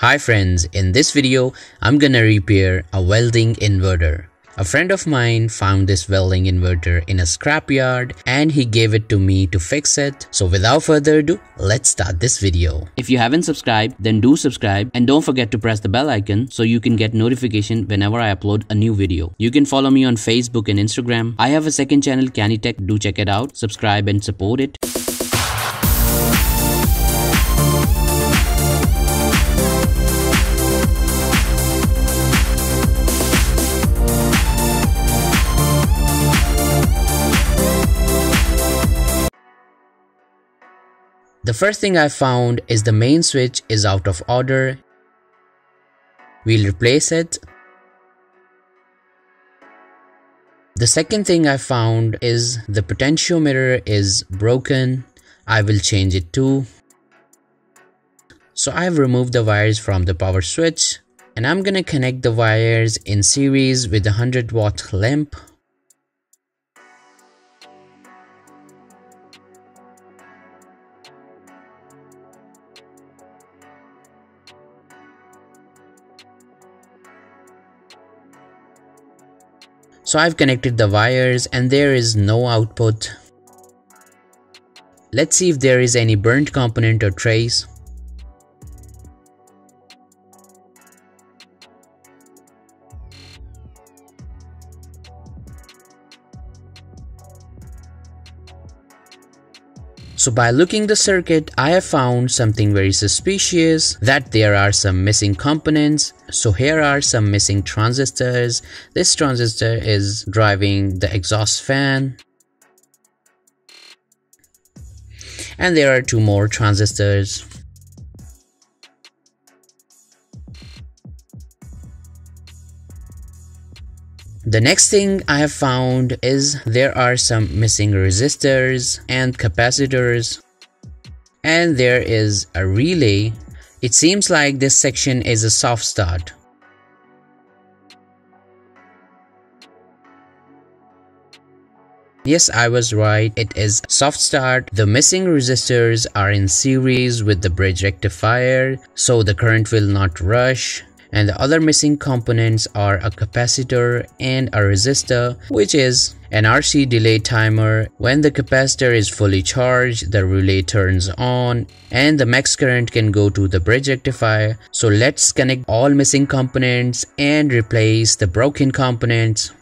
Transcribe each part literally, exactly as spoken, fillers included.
Hi friends, in this video, I'm gonna repair a welding inverter. A friend of mine found this welding inverter in a scrapyard and he gave it to me to fix it. So without further ado, let's start this video. If you haven't subscribed, then do subscribe and don't forget to press the bell icon so you can get notification whenever I upload a new video. You can follow me on Facebook and Instagram. I have a second channel, KIYANI Tech, do check it out, subscribe and support it. The first thing I found is the main switch is out of order. We'll replace it. The second thing I found is the potentiometer is broken. I will change it too. So I've removed the wires from the power switch and I'm gonna connect the wires in series with a one hundred watt lamp. So I've connected the wires and there is no output. Let's see if there is any burnt component or trace. So by looking the circuit, I have found something very suspicious, that there are some missing components. So here are some missing transistors. This transistor is driving the exhaust fan. And there are two more transistors. The next thing I have found is there are some missing resistors and capacitors, and there is a relay. It seems like this section is a soft start. Yes, I was right, it is soft start. The missing resistors are in series with the bridge rectifier, so the current will not rush. And the other missing components are a capacitor and a resistor, which is an R C delay timer. When the capacitor is fully charged, the relay turns on and the max current can go to the bridge rectifier. So let's connect all missing components and replace the broken components.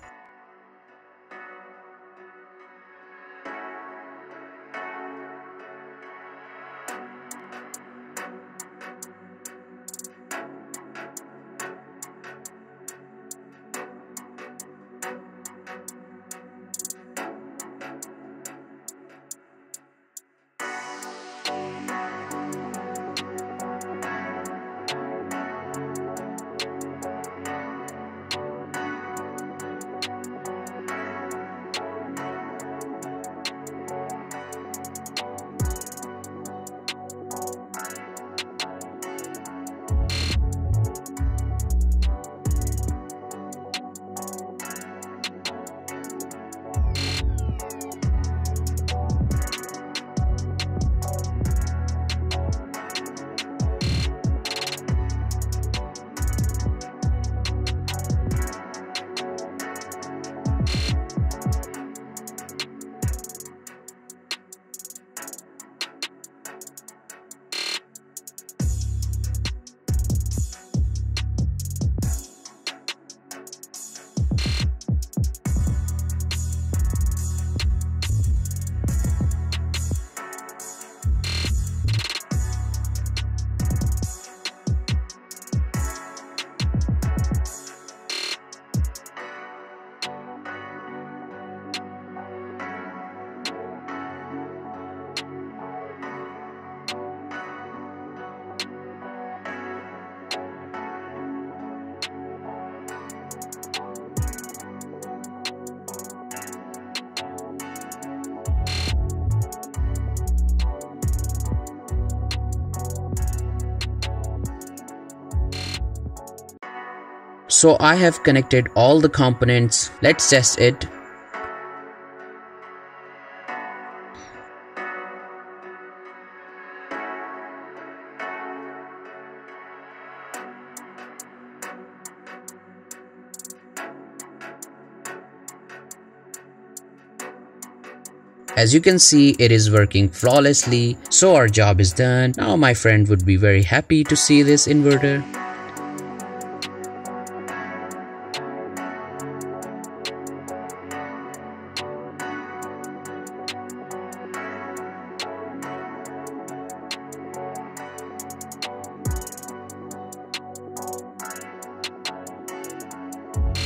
So I have connected all the components. Let's test it. As you can see, it is working flawlessly, so our job is done. Now my friend would be very happy to see this inverter.